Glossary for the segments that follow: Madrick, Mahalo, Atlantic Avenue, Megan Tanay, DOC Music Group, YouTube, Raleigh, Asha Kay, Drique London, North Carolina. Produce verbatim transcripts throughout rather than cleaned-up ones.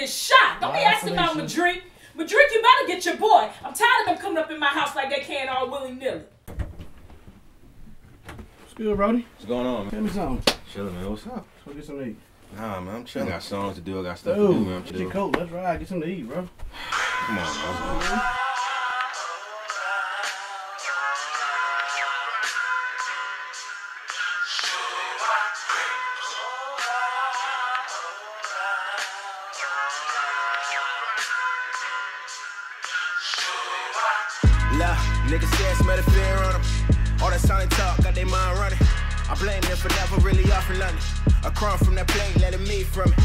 get shot. Don't be asking about Madrick. Madrick, you better get your boy. I'm tired of them coming up in my house like they can all willy-nilly. What's good, Brody? What's going on, man? Tell me something. Chilling, man. What's up? Let's go get something to eat. Nah, man. I'm chilling. I got songs to do. I got stuff Dude, to do, man. I'm chilling. Get your coat. Let's ride. Get something to eat, bro. Come on, bro. Niggas scared, smell the fear on them. All that silent talk got their mind running. I blame them for never really offering London. A crumb from that plane, letting me from it.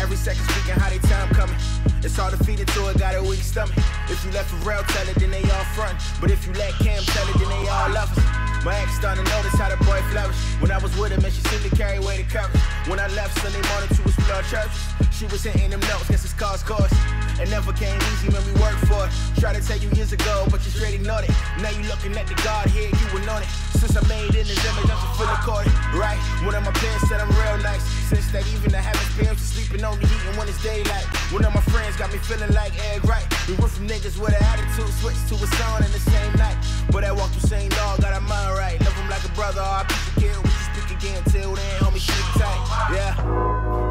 Every second speaking how they time coming. It's hard to feed it to it, got a weak stomach. If you left for real, tell it, then they all front. But if you let Cam tell it, then they all love us. My ex started to notice how the boy flourished. When I was with him, and she seemed to carry away the coverage. When I left Sunday morning to explore churches, she was hitting them notes, guess it's cause course. It never came easy when we worked for it. Tried to tell you years ago, but you straight ignored it. Now you looking at the Godhead, you anointed. Since I made in this image, I'm just feeling caught it, right? One of my parents said I'm real nice. Since that even I haven't been sleeping on the heat and when it's daylight. One of my friends got me feeling like egg right. We went from niggas with an attitude, switched to a song in the same night. But I walked through Saint Law, got our mind right. Love him like a brother, or I piece of kid. We just speak again till then, homie, shit tight, yeah.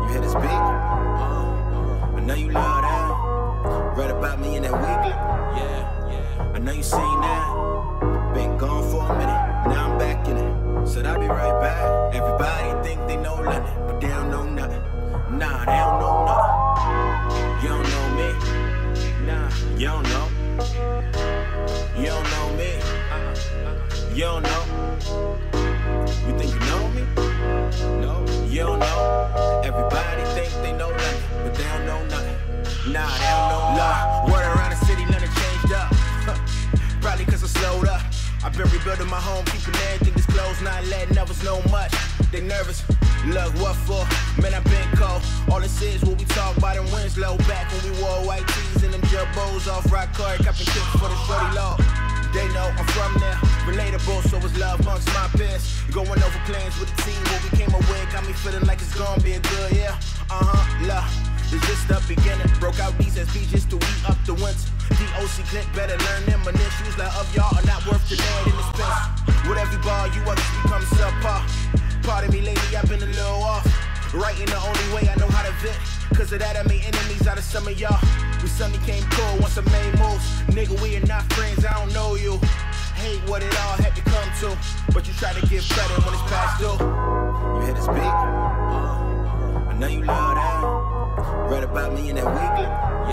You hear this beat? Uh, I know you love that. Read about me in that weekly, yeah, yeah. I know you seen that. Been gone for a minute, now I'm back in it. Said I'll be right back. Everybody think they know nothing, but they don't know nothing. Nah, they don't know nothing. You don't know me, nah. You don't know. You don't know me, uh-uh. You don't know. You think you know me? No, you don't know. Everybody think they know nothing, but they don't know nothing. Nah, they don't know love. Word around the city, nothing changed up. Probably cause I slowed up. I've been rebuilding my home, keeping everything disclosed, not letting others know much. They nervous, look, what for? Man, I've been cold. All this is what we talk about in Winslow. Back when we wore white tees and them jubbos off rock card, copping tips for the shorty law. They know I'm from there, relatable, so it's love amongst my peers. Going over plans with the team, what we came away, got me feeling like it's gonna be a good year. Uh-huh, love. It's just the beginning. Broke out these S P just to eat up the winter. D O C click better learn them. And issues like of y'all are not worth the land in this place. With every ball you up, you become subpar. Part of me lately, I've been a little off. Writing the only way I know how to vent. Cause of that, I made enemies out of some of y'all. We suddenly came cool once I made moves. Nigga, we are not friends, I don't know you. Hate what it all had to come to. But you try to give credit when it's past due. You hear this beat? Uh, I know you love that. Read about me in that weekly, yeah,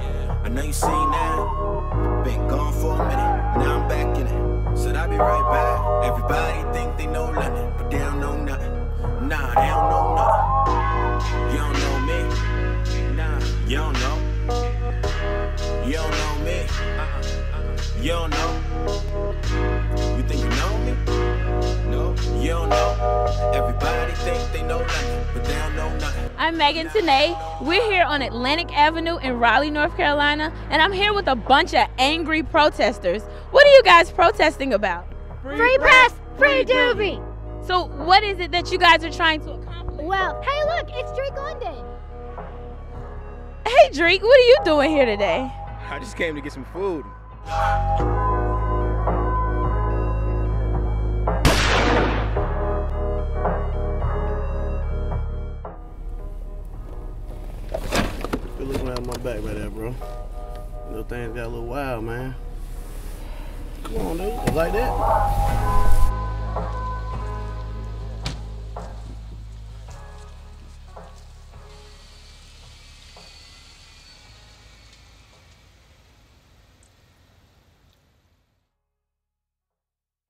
yeah. I know you seen that. Been gone for a minute, now I'm back in it. Said I'll be right back. Everybody think they know nothing, but they don't know nothing. Nah, they don't know nothing. You don't know me, nah. You don't know. You don't know me, uh-uh. You don't know. You think you know me? No, you don't know. Everybody think they know nothing, but they don't know nothing. I'm Megan Tanay. We're here on Atlantic Avenue in Raleigh, North Carolina, and I'm here with a bunch of angry protesters. What are you guys protesting about? Free, free press, free doobie. So what is it that you guys are trying to accomplish? Well, hey look, it's Drique London. Hey Drique, what are you doing here today? I just came to get some food. My back right there, bro. Little things got a little wild, man. Come on, dude. Like that.